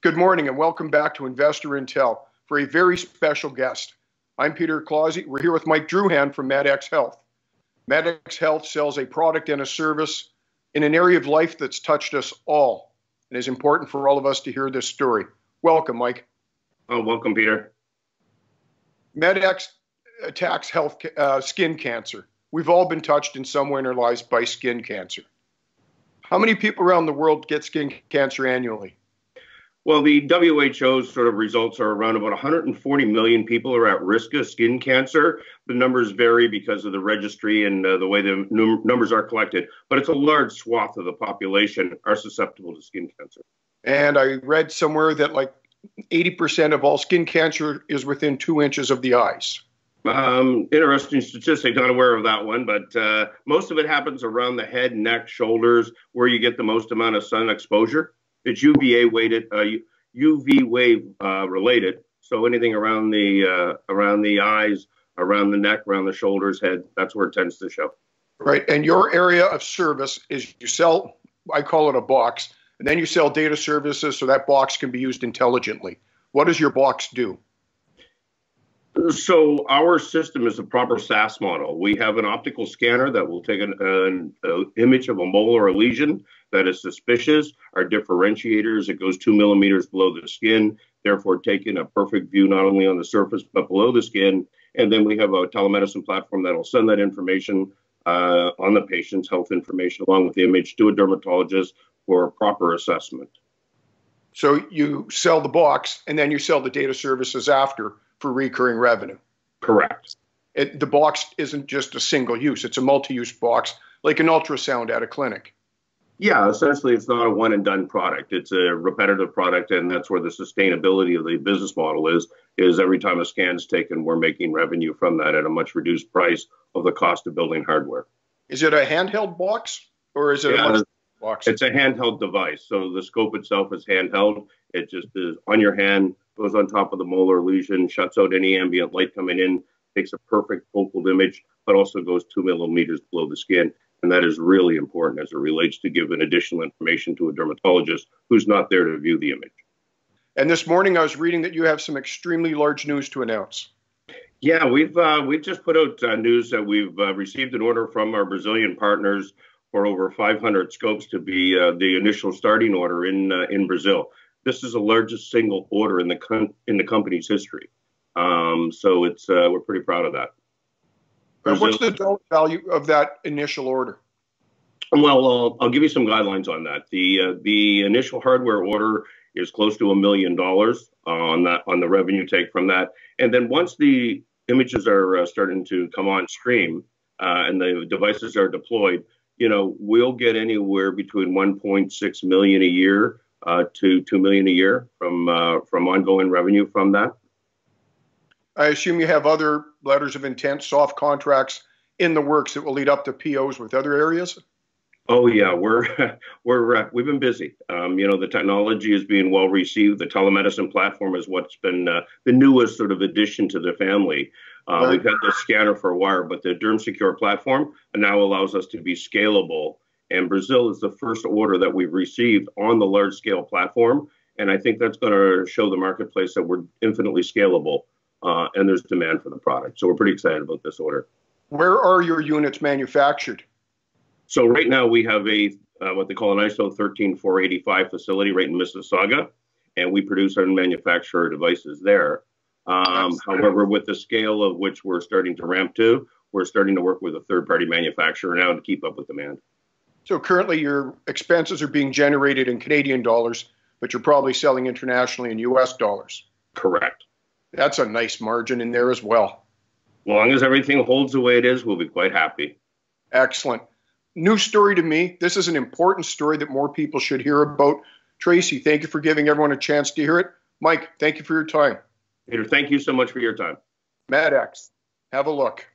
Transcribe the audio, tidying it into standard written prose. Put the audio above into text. Good morning and welcome back to Investor Intel for a very special guest. I'm Peter Clausi. We're here with Mike Druhan from MedX Health. MedX Health sells a product and a service in an area of life that's touched us all. It is important for all of us to hear this story. Welcome, Mike. Oh, welcome, Peter. MedX attacks skin cancer. We've all been touched in some way in our lives by skin cancer. How many people around the world get skin cancer annually? Well, the WHO's sort of results are around about 140 million people are at risk of skin cancer. The numbers vary because of the registry and the way the numbers are collected, but it's a large swath of the population are susceptible to skin cancer. And I read somewhere that like 80% of all skin cancer is within 2 inches of the eyes. Interesting statistic, not aware of that one, but most of it happens around the head, neck, shoulders, where you get the most amount of sun exposure. It's UV wave related, so anything around the eyes, around the neck, around the shoulders, head, that's where it tends to show. Right, and your area of service is you sell, I call it a box, and then you sell data services so that box can be used intelligently. What does your box do? So our system is a proper SaaS model. We have an optical scanner that will take an image of a mole or a lesion that is suspicious. Our differentiators, it goes 2 millimeters below the skin, therefore taking a perfect view not only on the surface but below the skin. And then we have a telemedicine platform that will send that information on the patient's health information along with the image to a dermatologist for proper assessment. So you sell the box and then you sell the data services after for recurring revenue. Correct. The box isn't just a single use, it's a multi-use box, like an ultrasound at a clinic. Yeah, essentially it's not a one and done product. It's a repetitive product, and that's where the sustainability of the business model is every time a scan's taken, we're making revenue from that at a much reduced price of the cost of building hardware. Is it a handheld box or is it a much box? It's a handheld device. So the scope itself is handheld. It just is on your hand, goes on top of the mole or lesion, shuts out any ambient light coming in, takes a perfect focal image, but also goes 2 millimeters below the skin. And that is really important as it relates to giving additional information to a dermatologist who's not there to view the image. And this morning I was reading that you have some extremely large news to announce. Yeah, we've just put out news that we've received an order from our Brazilian partners for over 500 scopes to be the initial starting order in Brazil. This is the largest single order in the company's history. So it's we're pretty proud of that. What's the dollar value of that initial order? Well, I'll give you some guidelines on that. The initial hardware order is close to $1 million on that, on the revenue take from that. And then once the images are starting to come on stream and the devices are deployed, you know, we'll get anywhere between 1.6 million a year to 2 million a year from ongoing revenue from that. I assume you have other letters of intent, soft contracts in the works that will lead up to POs with other areas? Oh yeah, we've been busy. You know, the technology is being well received. The telemedicine platform is what's been the newest sort of addition to the family. We've had the scanner for a while, but the DermSecure platform now allows us to be scalable. And Brazil is the first order that we've received on the large scale platform. And I think that's going to show the marketplace that we're infinitely scalable. And there's demand for the product. So we're pretty excited about this order. Where are your units manufactured? So right now we have a what they call an ISO 13485 facility right in Mississauga, and we produce and manufacture our devices there. However, with the scale of which we're starting to ramp to, we're starting to work with a third-party manufacturer now to keep up with demand. So currently your expenses are being generated in Canadian dollars, but you're probably selling internationally in US dollars. Correct. That's a nice margin in there as well. As long as everything holds the way it is, we'll be quite happy. Excellent. New story to me. This is an important story that more people should hear about. Tracy, thank you for giving everyone a chance to hear it. Mike, thank you for your time. Peter, thank you so much for your time. MedX, have a look.